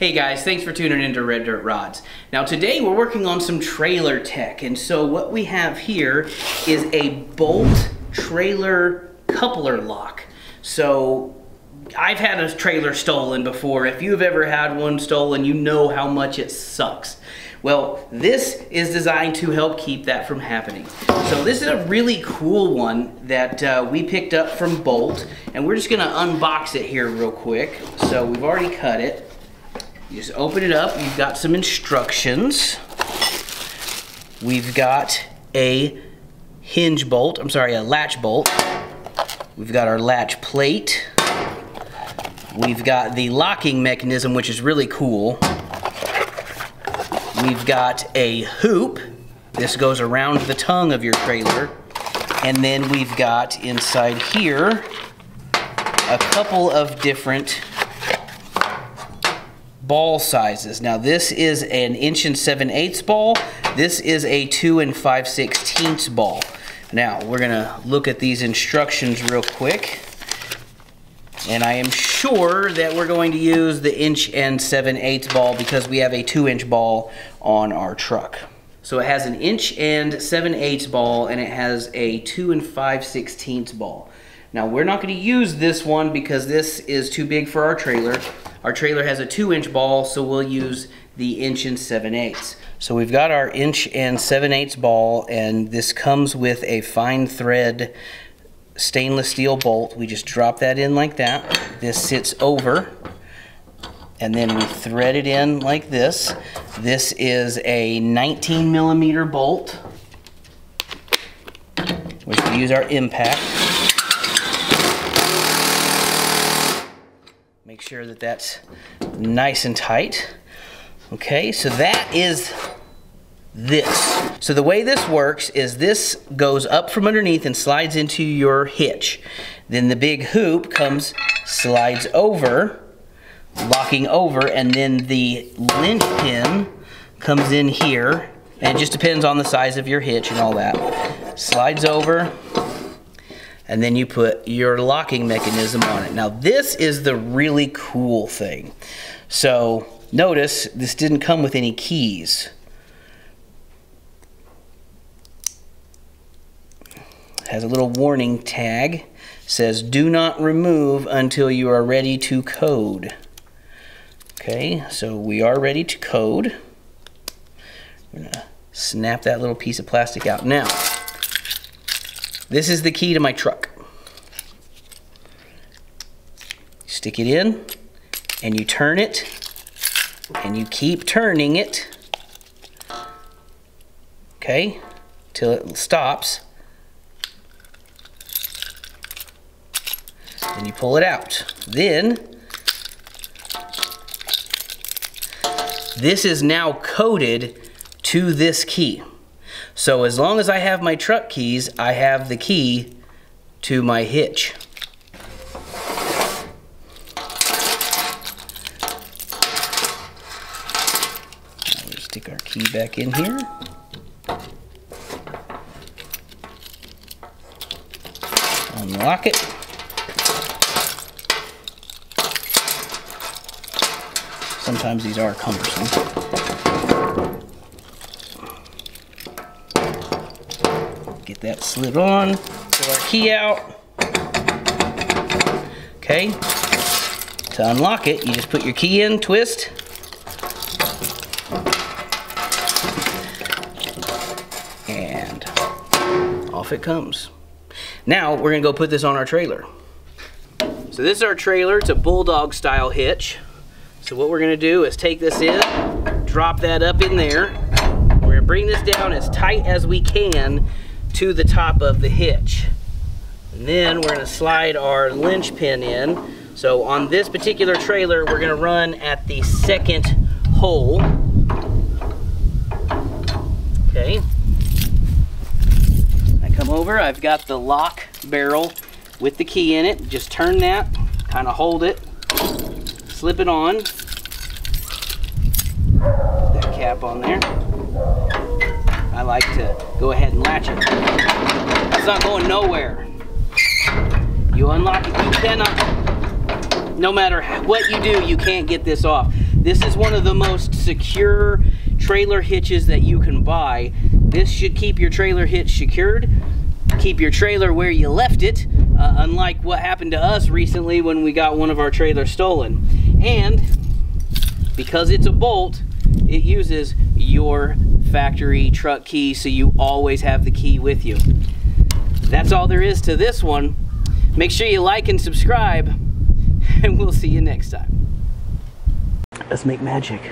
Hey guys, thanks for tuning into Red Dirt Rods. Now today we're working on some trailer tech, and so what we have here is a Bolt trailer coupler lock. So I've had a trailer stolen before. If you've ever had one stolen, you know how much it sucks. Well, this is designed to help keep that from happening. So this is a really cool one that we picked up from Bolt, and we're just gonna unbox it here real quick. So we've already cut it. You just open it up, you've got some instructions. We've got a hinge bolt, I'm sorry, a latch bolt. We've got our latch plate. We've got the locking mechanism, which is really cool. We've got a hoop. This goes around the tongue of your trailer. And then we've got inside here a couple of different ball sizes. Now this is an 1 7/8" ball. This is a 2 5/16" ball. Now we're gonna look at these instructions real quick. And I am sure that we're going to use the 1 7/8" ball because we have a 2" ball on our truck. So it has an 1 7/8" ball and it has a 2 5/16" ball. Now we're not gonna use this one because this is too big for our trailer. Our trailer has a 2" ball, so we'll use the 1 7/8". So we've got our 1 7/8" ball, and this comes with a fine thread stainless steel bolt. We just drop that in like that. This sits over, and then we thread it in like this. This is a 19mm bolt. We should use our impact. Make sure that that's nice and tight. Okay, so that is this. So the way this works is this goes up from underneath and slides into your hitch. Then the big hoop comes, slides over, locking over, and then the linchpin comes in here, and it just depends on the size of your hitch and all that. Slides over, and then you put your locking mechanism on it. Now this is the really cool thing. So notice this didn't come with any keys. It has a little warning tag. It says do not remove until you are ready to code. Okay, so we are ready to code. I'm gonna snap that little piece of plastic out now. This is the key to my truck. Stick it in, and you turn it, and you keep turning it, okay, till it stops. Then you pull it out. Then, this is now coded to this key. So as long as I have my truck keys, I have the key to my hitch. We'll stick our key back in here. Unlock it. Sometimes these are cumbersome. Get that slid on, pull our key out. Okay, to unlock it, you just put your key in, twist. And off it comes. Now we're gonna go put this on our trailer. So this is our trailer, it's a bulldog style hitch. So what we're gonna do is take this in, drop that up in there. We're gonna bring this down as tight as we can to the top of the hitch. And then we're gonna slide our linchpin in. So on this particular trailer, we're gonna run at the second hole. Okay. I come over, I've got the lock barrel with the key in it. Just turn that, kind of hold it, slip it on. Put that cap on there. I like to go ahead and latch it. It's not going nowhere. You unlock it, you cannot, no matter what you do, you can't get this off. This is one of the most secure trailer hitches that you can buy. This should keep your trailer hitch secured, keep your trailer where you left it, unlike what happened to us recently when we got one of our trailers stolen. And because it's a Bolt, it uses your factory truck key, so you always have the key with you. That's all there is to this one. Make sure you like and subscribe, and we'll see you next time. Let's make magic.